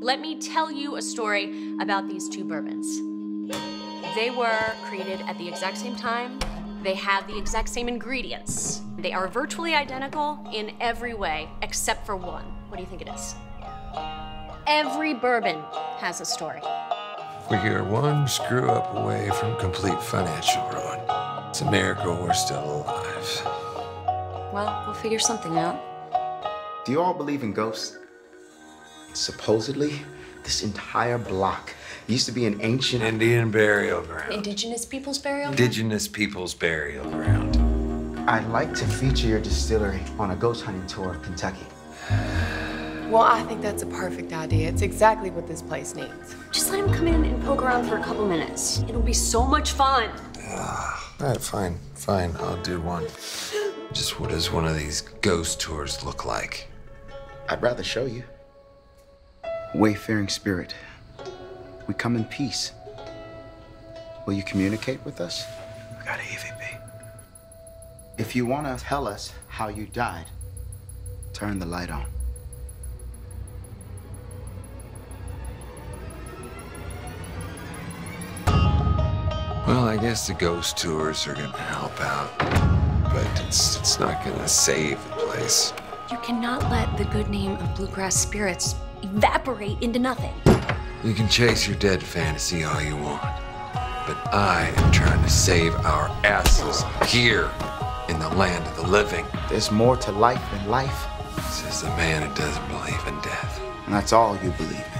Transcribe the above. Let me tell you a story about these two bourbons. They were created at the exact same time. They have the exact same ingredients. They are virtually identical in every way, except for one. What do you think it is? Every bourbon has a story. We are one screw up away from complete financial ruin. It's a miracle we're still alive. Well, we'll figure something out. Do you all believe in ghosts? Supposedly, this entire block used to be an ancient Indian burial ground. Indigenous people's burial ground? Indigenous people's burial ground. I'd like to feature your distillery on a ghost hunting tour of Kentucky. Well, I think that's a perfect idea. It's exactly what this place needs. Just let him come in and poke around for a couple minutes. It'll be so much fun. All right, fine, I'll do one. Just what does one of these ghost tours look like? I'd rather show you. Wayfaring Spirit, we come in peace. Will you communicate with us? I got an EVP. If you want to tell us how you died, turn the light on. Well, I guess the ghost tours are gonna help out, but it's not gonna save the place. You cannot let the good name of Bluegrass Spirits evaporate into nothing. You can chase your dead fantasy all you want, but I am trying to save our asses here in the land of the living. There's more to life than life. Says the man who doesn't believe in death. And that's all you believe in.